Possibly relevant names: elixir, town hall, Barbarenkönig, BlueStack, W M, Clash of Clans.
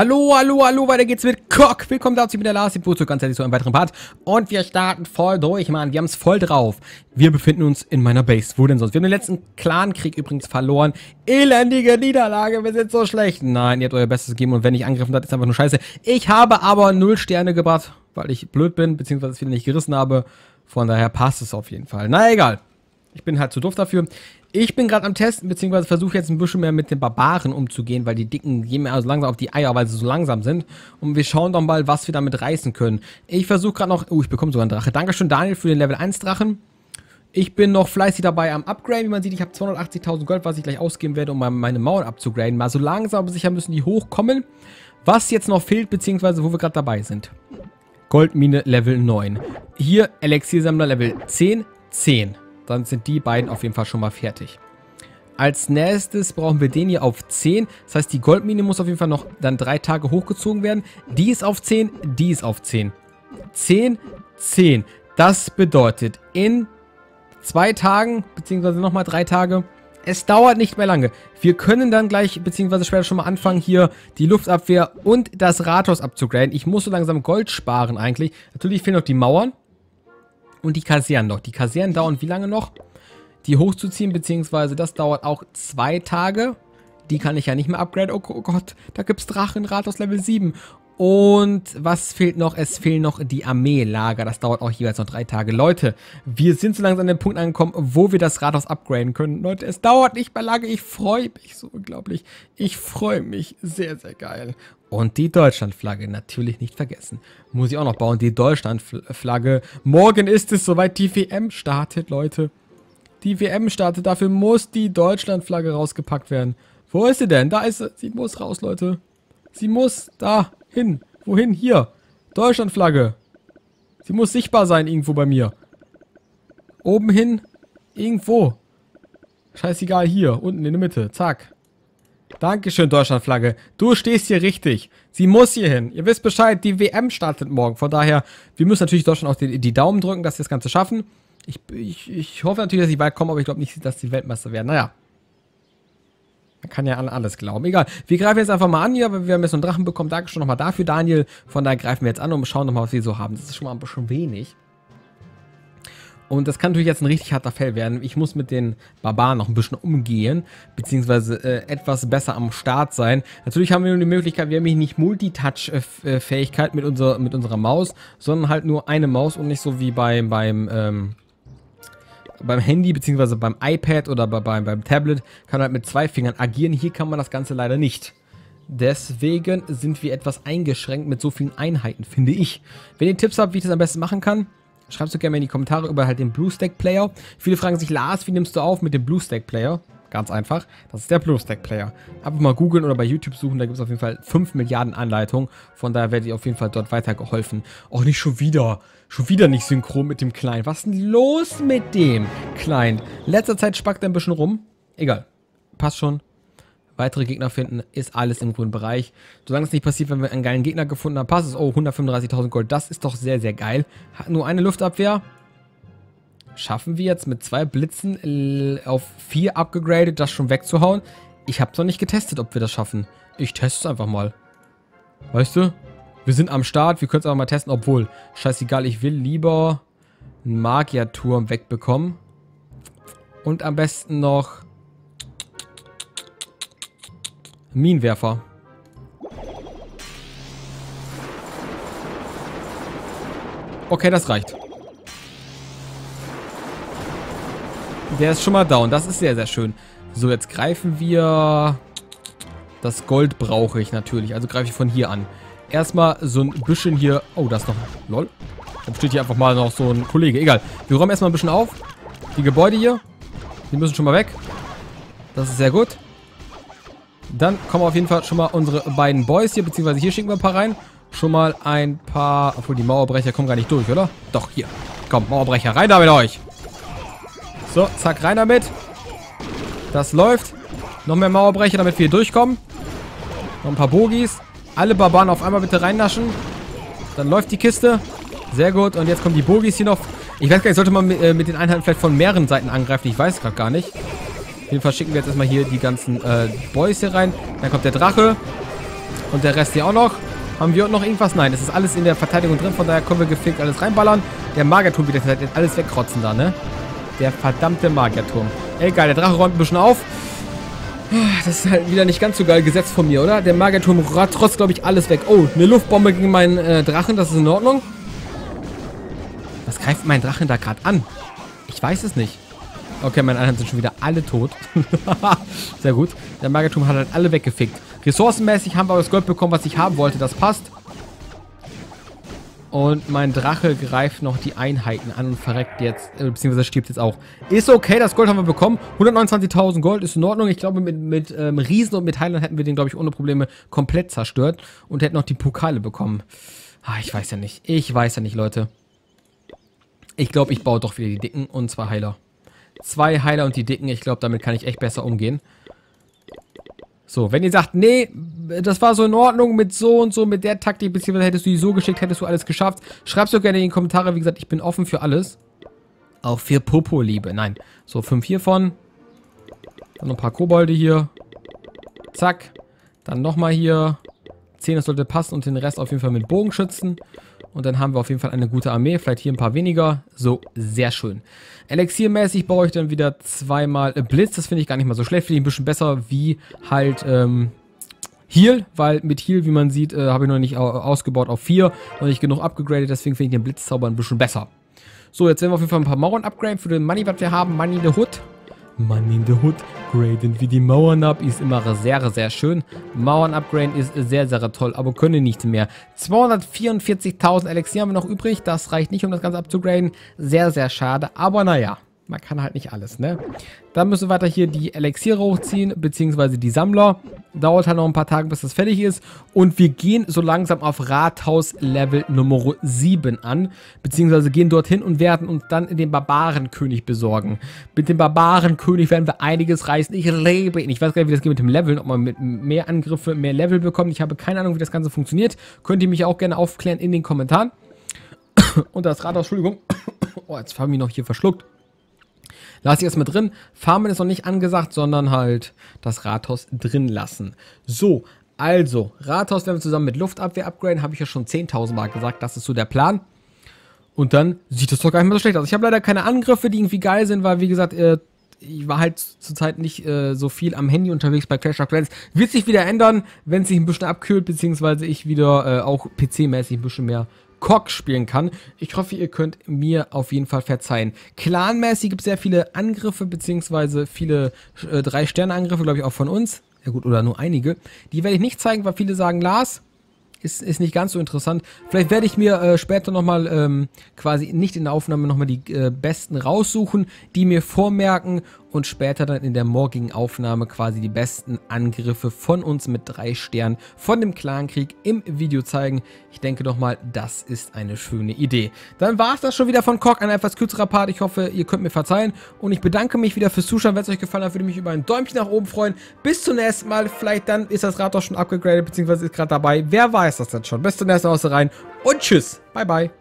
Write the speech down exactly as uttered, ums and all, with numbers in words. Hallo, hallo, hallo, weiter geht's mit Cock. Willkommen dazu, ich bin der Lars, ich bin zurück, ganz herzlich zu einem weiteren Part. Und wir starten voll durch, Mann, wir haben's voll drauf. Wir befinden uns in meiner Base, wo denn sonst? Wir haben den letzten Clankrieg übrigens verloren. Elendige Niederlage, wir sind so schlecht. Nein, ihr habt euer Bestes gegeben und wenn ich angegriffen habt, ist einfach nur scheiße. Ich habe aber null Sterne gebracht, weil ich blöd bin, beziehungsweise es wieder nicht gerissen habe. Von daher passt es auf jeden Fall. Na egal, ich bin halt zu doof dafür. Ich bin gerade am Testen, beziehungsweise versuche jetzt ein bisschen mehr mit den Barbaren umzugehen, weil die Dicken gehen mir also langsam auf die Eier, weil sie so langsam sind. Und wir schauen doch mal, was wir damit reißen können. Ich versuche gerade noch... Oh, ich bekomme sogar einen Drache. Dankeschön, Daniel, für den Level eins Drachen. Ich bin noch fleißig dabei am Upgraden. Wie man sieht, ich habe zweihundertachtzigtausend Gold, was ich gleich ausgeben werde, um meine Mauern abzugraden. Mal so langsam, aber sicher müssen die hochkommen. Was jetzt noch fehlt, beziehungsweise wo wir gerade dabei sind. Goldmine Level neun. Hier Elixir-Sammler Level zehn, zehn. Dann sind die beiden auf jeden Fall schon mal fertig. Als nächstes brauchen wir den hier auf zehn. Das heißt, die Goldmine muss auf jeden Fall noch dann drei Tage hochgezogen werden. Die ist auf zehn, die ist auf zehn. zehn, zehn. Das bedeutet, in zwei Tagen, beziehungsweise nochmal drei Tage, es dauert nicht mehr lange. Wir können dann gleich, beziehungsweise später schon mal anfangen, hier die Luftabwehr und das Rathaus abzugraden. Ich muss so langsam Gold sparen eigentlich. Natürlich fehlen noch die Mauern. Und die Kasernen noch. Die Kasernen dauern wie lange noch? Die hochzuziehen, beziehungsweise das dauert auch zwei Tage. Die kann ich ja nicht mehr upgraden. Oh, oh Gott, da gibt's Drachen, Rathaus Level sieben. Und was fehlt noch? Es fehlen noch die Armeelager. Das dauert auch jeweils noch drei Tage. Leute, wir sind so langsam an dem Punkt angekommen, wo wir das Rathaus upgraden können. Leute, es dauert nicht mehr lange. Ich freue mich so unglaublich. Ich freue mich sehr, sehr geil. Und die Deutschlandflagge natürlich nicht vergessen. Muss ich auch noch bauen, die Deutschlandflagge. Morgen ist es soweit, die W M startet, Leute. Die W M startet, dafür muss die Deutschlandflagge rausgepackt werden. Wo ist sie denn? Da ist sie. Sie muss raus, Leute. Sie muss da hin. Wohin? Hier. Deutschlandflagge. Sie muss sichtbar sein irgendwo bei mir. Oben hin. Irgendwo. Scheißegal, hier. Unten in der Mitte. Zack. Dankeschön, Deutschlandflagge. Du stehst hier richtig. Sie muss hier hin. Ihr wisst Bescheid, die W M startet morgen. Von daher, wir müssen natürlich Deutschland auch die, die Daumen drücken, dass wir das Ganze schaffen. Ich, ich, ich hoffe natürlich, dass ich weit komme, aber ich glaube nicht, dass die Weltmeister werden. Naja. Man kann ja an alles glauben. Egal. Wir greifen jetzt einfach mal an hier, weil wir haben jetzt so einen Drachen bekommen. Dankeschön nochmal dafür, Daniel. Von daher greifen wir jetzt an und schauen nochmal, was wir so haben. Das ist schon mal ein bisschen wenig. Und das kann natürlich jetzt ein richtig harter Fall werden. Ich muss mit den Barbaren noch ein bisschen umgehen, beziehungsweise äh, etwas besser am Start sein. Natürlich haben wir nur die Möglichkeit, wir haben hier nicht Multitouch-Fähigkeit mit, unser, mit unserer Maus, sondern halt nur eine Maus und nicht so wie beim, beim, ähm, beim Handy, beziehungsweise beim iPad oder bei, beim, beim Tablet, kann halt mit zwei Fingern agieren. Hier kann man das Ganze leider nicht. Deswegen sind wir etwas eingeschränkt mit so vielen Einheiten, finde ich. Wenn ihr Tipps habt, wie ich das am besten machen kann, schreibst du gerne mal in die Kommentare über halt den BlueStack-Player. Viele fragen sich, Lars, wie nimmst du auf mit dem BlueStack-Player? Ganz einfach, das ist der BlueStack-Player. Einfach mal googeln oder bei YouTube suchen, da gibt es auf jeden Fall fünf Milliarden Anleitungen. Von daher werdet ihr auf jeden Fall dort weitergeholfen. Auch nicht schon wieder, schon wieder nicht synchron mit dem Client. Was ist denn los mit dem Client? In letzter Zeit spackt er ein bisschen rum. Egal, passt schon. Weitere Gegner finden, ist alles im grünen Bereich. Solange es nicht passiert, wenn wir einen geilen Gegner gefunden haben, passt es. Oh, hundertfünfunddreißigtausend Gold, das ist doch sehr, sehr geil. Hat nur eine Luftabwehr. Schaffen wir jetzt mit zwei Blitzen auf vier abgegradet, das schon wegzuhauen? Ich habe es noch nicht getestet, ob wir das schaffen. Ich teste es einfach mal. Weißt du? Wir sind am Start, wir können es einfach mal testen, obwohl. Scheißegal, ich will lieber einen Magierturm wegbekommen. Und am besten noch... Minenwerfer. Okay, das reicht. Der ist schon mal down. Das ist sehr, sehr schön. So, jetzt greifen wir... Das Gold brauche ich natürlich. Also greife ich von hier an. Erstmal so ein bisschen hier... Oh, da ist noch... Lol. Da steht hier einfach mal noch so ein Kollege. Egal. Wir räumen erstmal ein bisschen auf. Die Gebäude hier. Die müssen schon mal weg. Das ist sehr gut. Dann kommen auf jeden Fall schon mal unsere beiden Boys hier, beziehungsweise hier schicken wir ein paar rein. Schon mal ein paar... Obwohl, die Mauerbrecher kommen gar nicht durch, oder? Doch, hier. Komm, Mauerbrecher, rein da mit euch. So, zack, rein damit. Das läuft. Noch mehr Mauerbrecher, damit wir hier durchkommen. Noch ein paar Bogis. Alle Barbaren auf einmal bitte reinnaschen. Dann läuft die Kiste. Sehr gut. Und jetzt kommen die Bogis hier noch. Ich weiß gar nicht, sollte man mit, äh, mit den Einheiten vielleicht von mehreren Seiten angreifen. Ich weiß gerade gar nicht. Auf jeden Fall schicken wir jetzt erstmal hier die ganzen äh, Boys hier rein. Dann kommt der Drache. Und der Rest hier auch noch. Haben wir noch irgendwas? Nein, das ist alles in der Verteidigung drin. Von daher können wir gefickt alles reinballern. Der Magierturm wieder jetzt alles wegkrotzen da, ne? Der verdammte Magierturm. Egal, der Drache räumt ein bisschen auf. Das ist halt wieder nicht ganz so geil gesetzt von mir, oder? Der Magierturm trotzt, glaube ich, alles weg. Oh, eine Luftbombe gegen meinen äh, Drachen. Das ist in Ordnung. Was greift mein Drachen da gerade an? Ich weiß es nicht. Okay, meine anderen sind schon wieder alle tot. Sehr gut. Der Magierturm hat halt alle weggefickt. Ressourcenmäßig haben wir das Gold bekommen, was ich haben wollte. Das passt. Und mein Drache greift noch die Einheiten an und verreckt jetzt, äh, beziehungsweise stirbt jetzt auch. Ist okay, das Gold haben wir bekommen. hundertneunundzwanzigtausend Gold ist in Ordnung. Ich glaube, mit, mit ähm, Riesen und mit Heilern hätten wir den, glaube ich, ohne Probleme komplett zerstört. Und hätten noch die Pokale bekommen. Ah, ich weiß ja nicht. Ich weiß ja nicht, Leute. Ich glaube, ich baue doch wieder die Dicken und zwei Heiler. Zwei Heiler und die Dicken. Ich glaube, damit kann ich echt besser umgehen. So, wenn ihr sagt, nee, das war so in Ordnung mit so und so, mit der Taktik, beziehungsweise hättest du die so geschickt, hättest du alles geschafft. Schreib's doch gerne in die Kommentare. Wie gesagt, ich bin offen für alles. Auch für Popo-Liebe. Nein. So, fünf hiervon. Dann noch ein paar Kobolde hier. Zack. Dann nochmal hier. Zehn, das sollte passen. Und den Rest auf jeden Fall mit Bogenschützen. Und dann haben wir auf jeden Fall eine gute Armee. Vielleicht hier ein paar weniger. So, sehr schön. Elixiermäßig baue ich dann wieder zweimal Blitz. Das finde ich gar nicht mal so schlecht. Finde ich ein bisschen besser wie halt ähm, Heal. Weil mit Heal, wie man sieht, äh, habe ich noch nicht ausgebaut auf vier. Noch nicht genug upgegradet. Deswegen finde ich den Blitzzauber ein bisschen besser. So, jetzt werden wir auf jeden Fall ein paar Mauern upgraden für den Money, was wir haben. Money in the Hood. Money in the Hood. Graden wir die Mauern ab. Ist immer sehr, sehr schön. Mauern upgraden ist sehr, sehr toll. Aber können nicht mehr. zweihundertvierundvierzigtausend Elixier haben wir noch übrig. Das reicht nicht, um das Ganze abzugraden. Sehr, sehr schade. Aber naja. Man kann halt nicht alles, ne? Dann müssen wir weiter hier die Elixiere hochziehen. Beziehungsweise die Sammler. Dauert halt noch ein paar Tage, bis das fertig ist. Und wir gehen so langsam auf Rathaus-Level Nummer sieben an. Beziehungsweise gehen dorthin und werden uns dann den Barbarenkönig besorgen. Mit dem Barbarenkönig werden wir einiges reißen. Ich lebe ihn. Ich weiß gar nicht, wie das geht mit dem Leveln. Ob man mit mehr Angriffe mehr Level bekommt. Ich habe keine Ahnung, wie das Ganze funktioniert. Könnt ihr mich auch gerne aufklären in den Kommentaren. Und das Rathaus, Entschuldigung. Oh, jetzt haben wir ihn noch hier verschluckt. Lass ich erstmal drin. Farmen ist noch nicht angesagt, sondern halt das Rathaus drin lassen. So, also, Rathaus werden wir zusammen mit Luftabwehr upgraden. Habe ich ja schon zehntausend Mal gesagt, das ist so der Plan. Und dann sieht das doch gar nicht mehr so schlecht aus. Ich habe leider keine Angriffe, die irgendwie geil sind, weil, wie gesagt, äh, ich war halt zurzeit nicht äh, so viel am Handy unterwegs bei Clash of Clans. Wird sich wieder ändern, wenn es sich ein bisschen abkühlt, beziehungsweise ich wieder äh, auch P C-mäßig ein bisschen mehr Cock spielen kann. Ich hoffe, ihr könnt mir auf jeden Fall verzeihen. Clanmäßig gibt es sehr viele Angriffe, beziehungsweise viele äh, drei Sterne Angriffe, glaube ich, auch von uns. Ja gut, oder nur einige. Die werde ich nicht zeigen, weil viele sagen, Lars, ist, ist nicht ganz so interessant. Vielleicht werde ich mir äh, später nochmal, ähm, quasi nicht in der Aufnahme, nochmal die äh, besten raussuchen, die mir vormerken und später dann in der morgigen Aufnahme quasi die besten Angriffe von uns mit drei Sternen von dem Clankrieg im Video zeigen. Ich denke nochmal, das ist eine schöne Idee. Dann war es das schon wieder von Cock, ein etwas kürzerer Part. Ich hoffe, ihr könnt mir verzeihen und ich bedanke mich wieder fürs Zuschauen. Wenn es euch gefallen hat, würde ich mich über ein Däumchen nach oben freuen. Bis zum nächsten Mal. Vielleicht dann ist das Rathaus schon abgegradet, beziehungsweise ist gerade dabei. Wer weiß das dann schon. Bis zum nächsten Mal, haut rein und tschüss. Bye, bye.